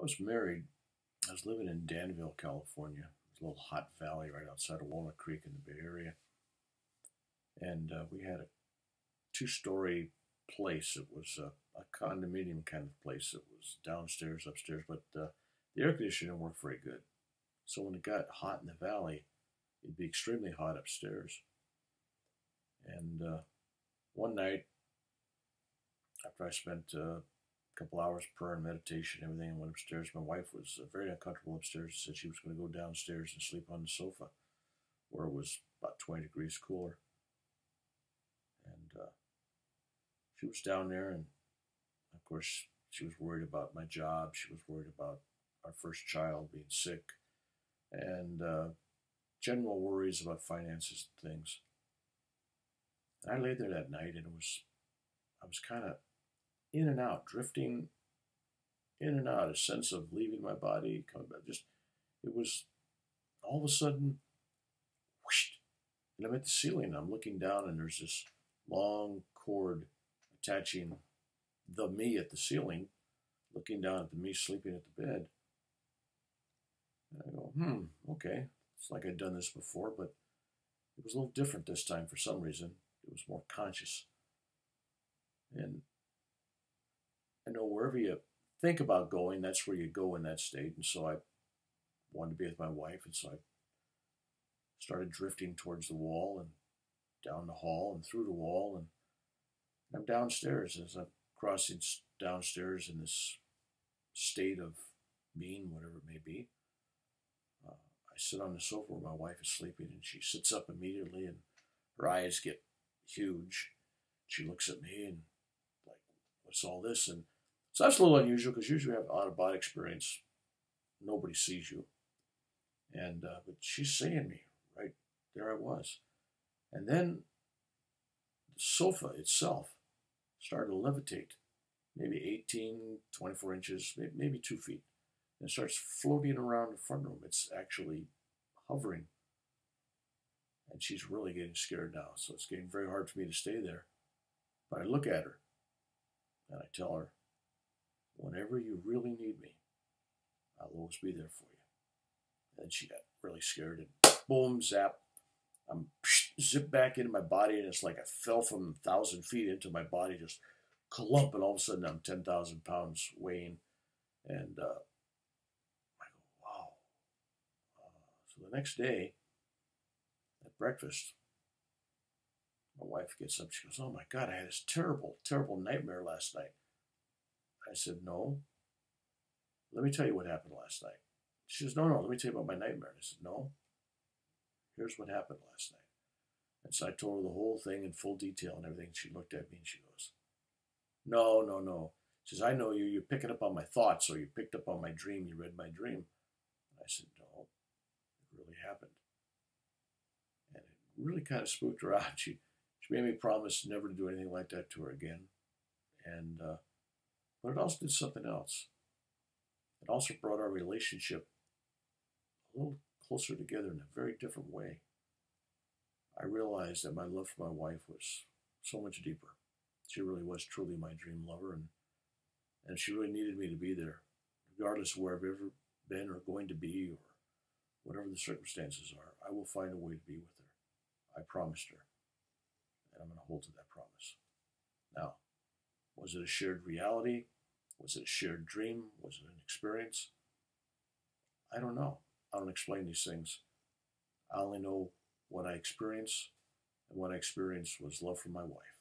I was married. I was living in Danville, California. It was a little hot valley right outside of Walnut Creek in the Bay Area. And we had a two-story place. It was a condominium kind of place. It was downstairs, upstairs, but the air conditioning didn't work very good. So when it got hot in the valley, it'd be extremely hot upstairs. And one night, after I spent a couple hours prayer and meditation and everything, and went upstairs, my wife was very uncomfortable upstairs and said she was going to go downstairs and sleep on the sofa, where it was about 20 degrees cooler. And she was down there, and of course, she was worried about my job. She was worried about our first child being sick, and general worries about finances and things. And I lay there that night, and I was kind of in and out, drifting in and out, a sense of leaving my body, coming back. Just, it was all of a sudden, whoosh, and I'm at the ceiling. I'm looking down, and there's this long cord attaching the me at the ceiling, looking down at the me sleeping at the bed. And I go, okay. It's like I'd done this before, but it was a little different this time for some reason. It was more conscious. And I know wherever you think about going, that's where you go in that state. And so I wanted to be with my wife. And so I started drifting towards the wall and down the hall and through the wall. And I'm downstairs. As I'm crossing downstairs in this state of being, whatever it may be, I sit on the sofa where my wife is sleeping, and she sits up immediately, and her eyes get huge. She looks at me and like, what's all this? And so that's a little unusual, because usually you have out-of-body experience. Nobody sees you. And but she's seeing me right there. I was. And then the sofa itself started to levitate, maybe 18, 24 inches, maybe 2 feet. And it starts floating around the front room. It's actually hovering. And she's really getting scared now, so it's getting very hard for me to stay there. But I look at her, and I tell her, whenever you really need me, I'll always be there for you. And she got really scared, and boom, zap. I'm zipped back into my body, and it's like I fell from 1,000 feet into my body, just clump, and all of a sudden I'm 10,000 pounds weighing. And I go, wow. So the next day, at breakfast, my wife gets up. She goes, oh my God, I had this terrible, terrible nightmare last night. I said, no, let me tell you what happened last night. She says, no, let me tell you about my nightmare. I said, no, here's what happened last night. And so I told her the whole thing in full detail and everything. She looked at me and she goes, no. She says, I know you. You're picking up on my thoughts, or you picked up on my dream. You read my dream. I said, no, it really happened. And it really kind of spooked her out. She made me promise never to do anything like that to her again. And but it also did something else. It also brought our relationship a little closer together in a very different way. I realized that my love for my wife was so much deeper. She really was truly my dream lover, and she really needed me to be there, regardless of where I've ever been or going to be or whatever the circumstances are. I will find a way to be with her. I promised her, and I'm going to hold to that promise. Now, was it a shared reality? Was it a shared dream? Was it an experience? I don't know. I don't explain these things. I only know what I experienced, and what I experienced was love for my wife.